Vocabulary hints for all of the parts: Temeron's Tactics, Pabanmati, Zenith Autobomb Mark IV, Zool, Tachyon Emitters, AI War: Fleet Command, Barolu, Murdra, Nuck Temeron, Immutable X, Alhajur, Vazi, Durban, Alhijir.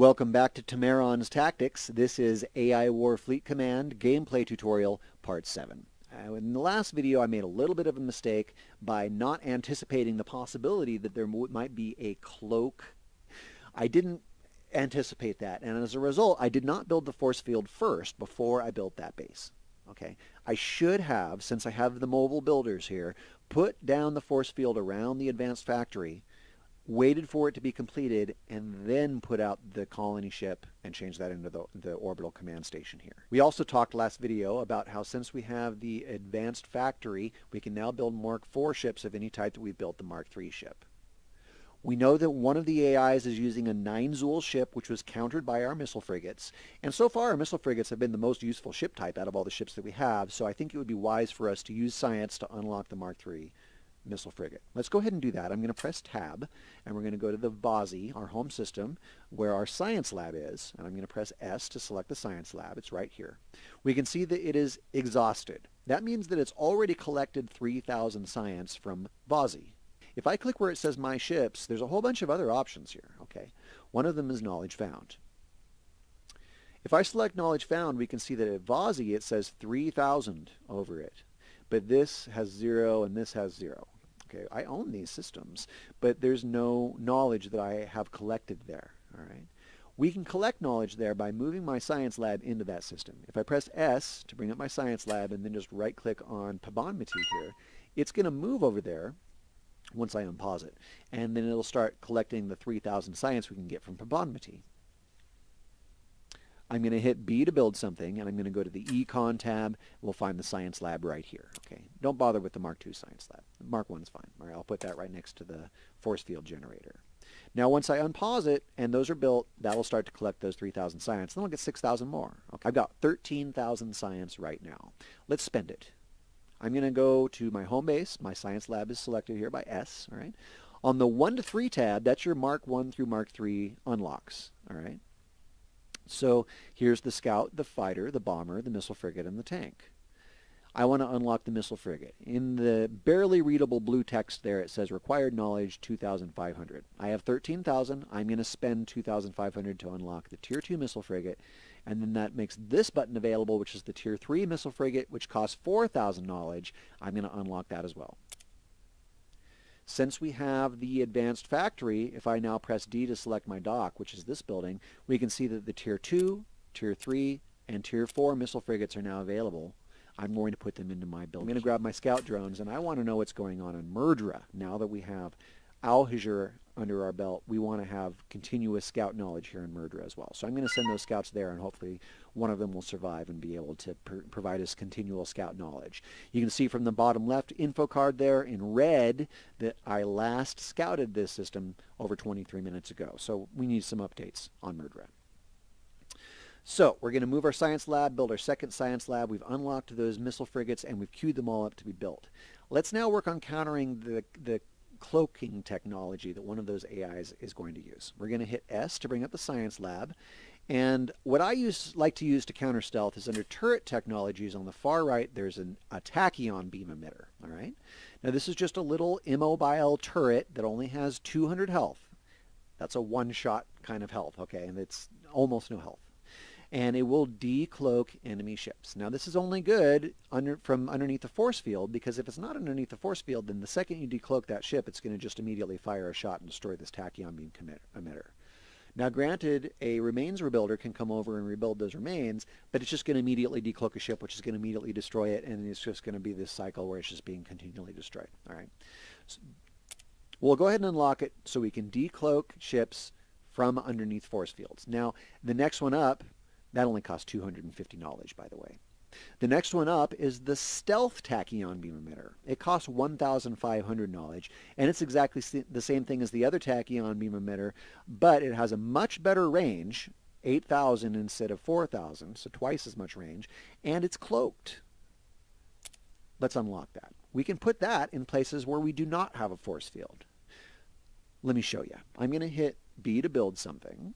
Welcome back to Temeron's Tactics. This is AI War Fleet Command Gameplay Tutorial Part 7. In the last video I made a little bit of a mistake by not anticipating the possibility that there might be a cloak. I didn't anticipate that, and as a result I did not build the force field first before I built that base. Okay, I should have, since I have the mobile builders here, put down the force field around the advanced factory, waited for it to be completed, and then put out the colony ship and change that into the orbital command station here. We also talked last video about how since we have the advanced factory, we can now build Mark IV ships of any type that we've built the Mark III ship. We know that one of the AIs is using a 9 Zool ship, which was countered by our missile frigates. And so far, our missile frigates have been the most useful ship type out of all the ships that we have, so I think it would be wise for us to use science to unlock the Mark III missile frigate. Let's go ahead and do that. I'm going to press Tab, and we're going to go to the Vazi, our home system, where our science lab is, and I'm going to press S to select the science lab. It's right here. We can see that it is exhausted. That means that it's already collected 3,000 science from Vazi. If I click where it says My Ships, there's a whole bunch of other options here. Okay, one of them is Knowledge Found. If I select Knowledge Found, we can see that at Vazi it says 3,000 over it, but this has 0 and this has 0. Okay, I own these systems, but there's no knowledge that I have collected there. All right, we can collect knowledge there by moving my science lab into that system. If I press S to bring up my science lab and then just right-click on Pabanmati here, it's going to move over there once I unpause it, and then it'll start collecting the 3,000 science we can get from Pabanmati. I'm going to hit B to build something, and I'm going to go to the Econ tab. We'll find the science lab right here. Okay, don't bother with the Mark II science lab. Mark I's fine. All right, I'll put that right next to the force field generator. Now, once I unpause it, and those are built, that'll start to collect those 3,000 science. Then I'll get 6,000 more. Okay, I've got 13,000 science right now. Let's spend it. I'm going to go to my home base. My science lab is selected here by S. All right. On the 1 to 3 tab, that's your Mark I through Mark III unlocks. All right. So here's the scout, the fighter, the bomber, the missile frigate, and the tank. I want to unlock the missile frigate. In the barely readable blue text there, it says required knowledge 2,500. I have 13,000. I'm going to spend 2,500 to unlock the Tier 2 missile frigate, and then that makes this button available, which is the Tier 3 missile frigate, which costs 4,000 knowledge. I'm going to unlock that as well. Since we have the advanced factory, if I now press D to select my dock, which is this building, we can see that the Tier 2, Tier 3, and Tier 4 missile frigates are now available. I'm going to put them into my building. I'm going to grab my scout drones, and I want to know what's going on in Murdra. Now that we have Alhijir under our belt, we want to have continuous scout knowledge here in Murdra as well. So I'm going to send those scouts there, and hopefully one of them will survive and be able to provide us continual scout knowledge. You can see from the bottom left info card there in red that I last scouted this system over 23 minutes ago. So we need some updates on Murdra. So we're going to move our science lab, build our second science lab. We've unlocked those missile frigates, and we've queued them all up to be built. Let's now work on countering the cloaking technology that one of those AIs is going to use. We're going to hit S to bring up the science lab. And what I like to use to counter stealth is under turret technologies on the far right, there's a tachyon beam emitter. All right. Now this is just a little immobile turret that only has 200 health. That's a one-shot kind of health, okay, and it's almost no health. And it will decloak enemy ships. Now this is only good from underneath the force field, because if it's not underneath the force field, then the second you decloak that ship, it's going to just immediately fire a shot and destroy this tachyon beam emitter. Now granted, a remains rebuilder can come over and rebuild those remains, but it's just going to immediately decloak a ship, which is going to immediately destroy it, and it's just going to be this cycle where it's just being continually destroyed. All right, so we'll go ahead and unlock it so we can decloak ships from underneath force fields. Now the next one up, that only costs 250 knowledge, by the way. The next one up is the stealth tachyon beam emitter. It costs 1,500 knowledge, and it's exactly the same thing as the other tachyon beam emitter, but it has a much better range, 8,000 instead of 4,000, so twice as much range, and it's cloaked. Let's unlock that. We can put that in places where we do not have a force field. Let me show you. I'm going to hit B to build something,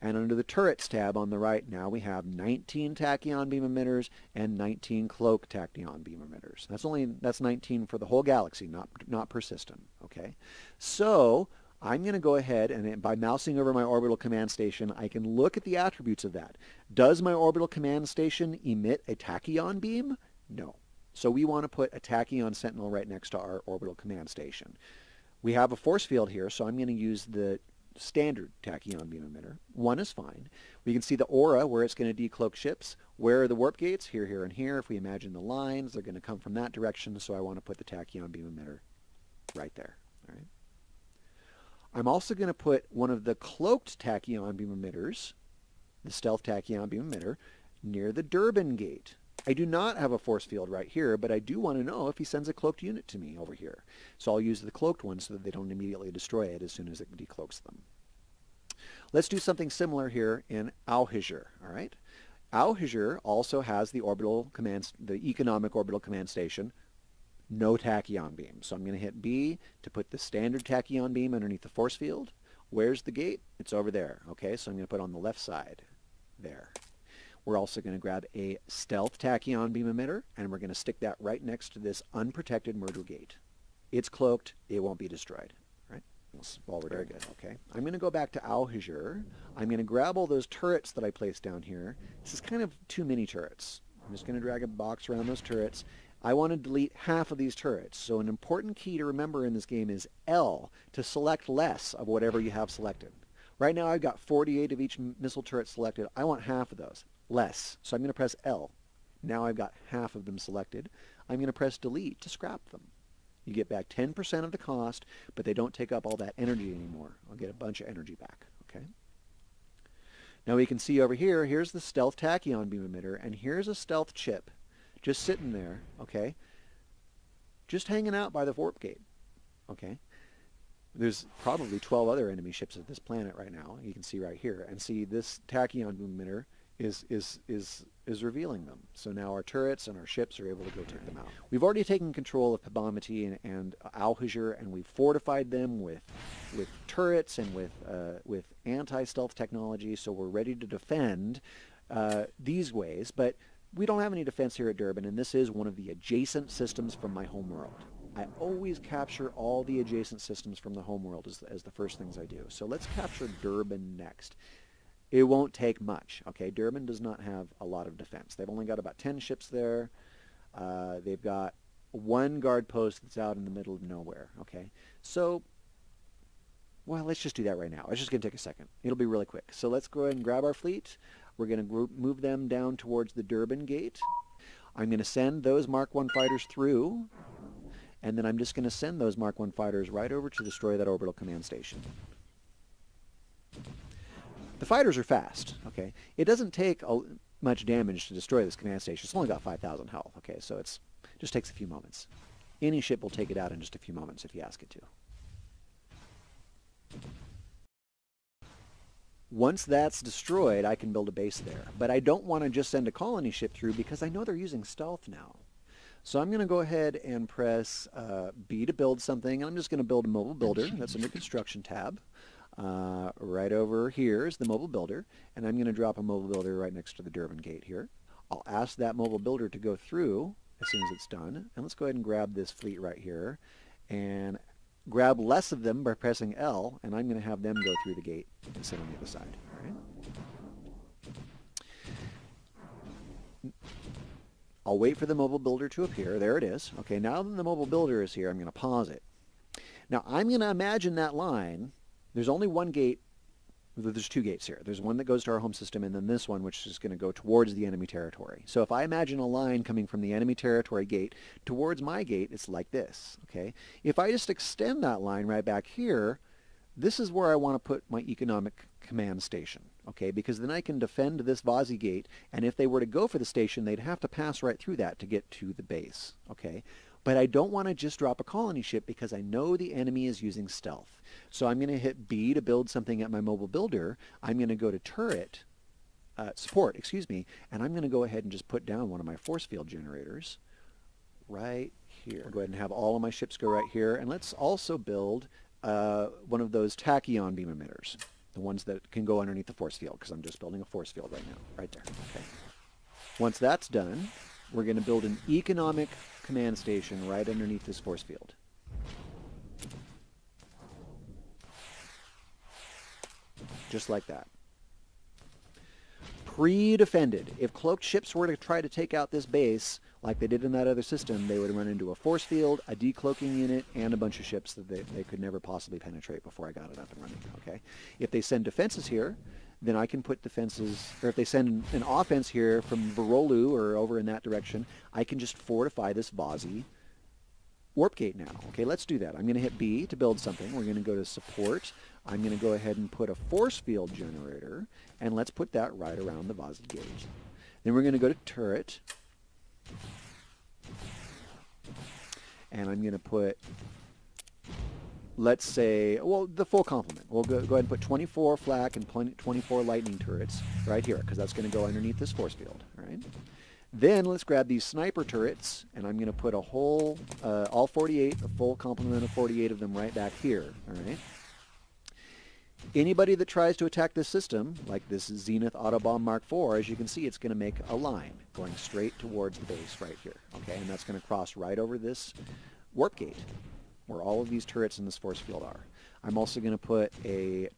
and under the turrets tab on the right, now we have 19 tachyon beam emitters and 19 cloak tachyon beam emitters. That's 19 for the whole galaxy, not per system. Okay, so I'm going to go ahead and by mousing over my orbital command station, I can look at the attributes of that. Does my orbital command station emit a tachyon beam? No. So we want to put a tachyon sentinel right next to our orbital command station. We have a force field here, so I'm going to use the standard tachyon beam emitter. One is fine. We can see the aura where it's going to decloak ships. Where are the warp gates? Here, here, and here. If we imagine the lines, they're going to come from that direction, so I want to put the tachyon beam emitter right there. All right. I'm also going to put one of the cloaked tachyon beam emitters, the stealth tachyon beam emitter, near the Durban gate. I do not have a force field right here, but I do want to know if he sends a cloaked unit to me over here. So I'll use the cloaked one so that they don't immediately destroy it as soon as it decloaks them. Let's do something similar here in Alhijir, all right? Alhijir also has the orbital command, the economic orbital command station, no tachyon beam. So I'm going to hit B to put the standard tachyon beam underneath the force field. Where's the gate? It's over there. Okay, so I'm going to put it on the left side there. We're also going to grab a stealth tachyon beam emitter, and we're going to stick that right next to this unprotected Murdra gate. It's cloaked. It won't be destroyed. Right? While we're doing it. Okay. I'm going to go back to Alhajur. I'm going to grab all those turrets that I placed down here. This is kind of too many turrets. I'm just going to drag a box around those turrets. I want to delete half of these turrets. So an important key to remember in this game is L to select less of whatever you have selected. Right now I've got 48 of each missile turret selected. I want half of those. Less. So I'm going to press L. Now I've got half of them selected. I'm going to press delete to scrap them. You get back 10% of the cost, but they don't take up all that energy anymore. I'll get a bunch of energy back. Okay. Now we can see over here, here's the stealth tachyon beam emitter, and here's a stealth chip just sitting there, okay, just hanging out by the warp gate, okay. There's probably 12 other enemy ships at this planet right now. You can see right here, and see this tachyon beam emitter is revealing them. So now our turrets and our ships are able to go take them out. We've already taken control of Pabanmati and Alhajur, and we've fortified them with turrets and with anti-stealth technology, so we're ready to defend these ways, but we don't have any defense here at Durban, and this is one of the adjacent systems from my homeworld. I always capture all the adjacent systems from the homeworld as the first things I do. So let's capture Durban next. It won't take much, okay? Durban does not have a lot of defense. They've only got about 10 ships there. They've got one guard post that's out in the middle of nowhere, okay? So, well, let's just do that right now. It's just going to take a second. It'll be really quick. So let's go ahead and grab our fleet. We're going to move them down towards the Durban gate. I'm going to send those Mark I fighters through, and then I'm just going to send those Mark I fighters right over to destroy that orbital command station. The fighters are fast, okay? It doesn't take much damage to destroy this command station. It's only got 5,000 health, okay? So it just takes a few moments. Any ship will take it out in just a few moments if you ask it to. Once that's destroyed, I can build a base there. But I don't want to just send a colony ship through because I know they're using stealth now. So I'm going to go ahead and press B to build something. And I'm just going to build a mobile builder. That's under construction tab. Right over here is the mobile builder, and I'm going to drop a mobile builder right next to the Durban gate here. I'll ask that mobile builder to go through as soon as it's done, and let's go ahead and grab this fleet right here, and grab less of them by pressing L, and I'm going to have them go through the gate and sit on the other side. All right. I'll wait for the mobile builder to appear. There it is. Okay, now that the mobile builder is here, I'm going to pause it. Now I'm going to imagine that line. There's only one gate. There's two gates here. There's one that goes to our home system, and then this one, which is going to go towards the enemy territory. So if I imagine a line coming from the enemy territory gate towards my gate, it's like this. Okay. If I just extend that line right back here, this is where I want to put my economic command station. Okay, because then I can defend this Vazi gate, and if they were to go for the station, they'd have to pass right through that to get to the base. Okay. But I don't want to just drop a colony ship because I know the enemy is using stealth. So I'm going to hit B to build something at my mobile builder. I'm going to go to turret, support, excuse me, and I'm going to go ahead and just put down one of my force field generators right here. I'll go ahead and have all of my ships go right here. And let's also build one of those tachyon beam emitters, the ones that can go underneath the force field because I'm just building a force field right now, right there. Okay. Once that's done, we're going to build an economic command station right underneath this force field. just like that. Pre-defended. If cloaked ships were to try to take out this base, like they did in that other system, they would run into a force field, a decloaking unit, and a bunch of ships that they could never possibly penetrate before I got it up and running, okay? If they send defenses here, then I can put defenses, or if they send an offense here from Barolu or over in that direction, I can just fortify this Vazi warp gate now. Okay, let's do that. I'm going to hit B to build something. We're going to go to support. I'm going to go ahead and put a force field generator, and let's put that right around the Vazi gate. Then we're going to go to turret, and I'm going to put, let's say, well, the full complement. We'll go ahead and put 24 flak and 24 lightning turrets right here, because that's going to go underneath this force field, right? Then let's grab these sniper turrets, and I'm going to put a whole, all 48, a full complement of 48 of them right back here, all right? Anybody that tries to attack this system, like this Zenith Autobomb Mark IV, as you can see, it's going to make a line going straight towards the base right here, okay? And that's going to cross right over this warp gate, where all of these turrets in this force field are. I'm also going to put a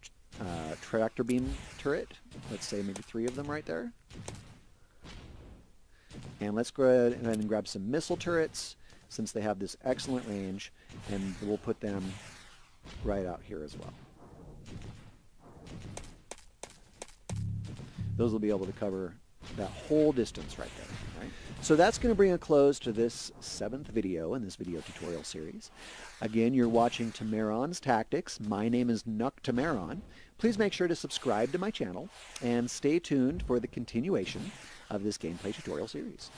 tractor beam turret, let's say maybe 3 of them right there. And let's go ahead and grab some missile turrets, since they have this excellent range, and we'll put them right out here as well. Those will be able to cover that whole distance right there. Right? So that's going to bring a close to this 7th video in this video tutorial series. Again, you're watching Temeron's Tactics. My name is Nuck Temeron. Please make sure to subscribe to my channel and stay tuned for the continuation of this gameplay tutorial series.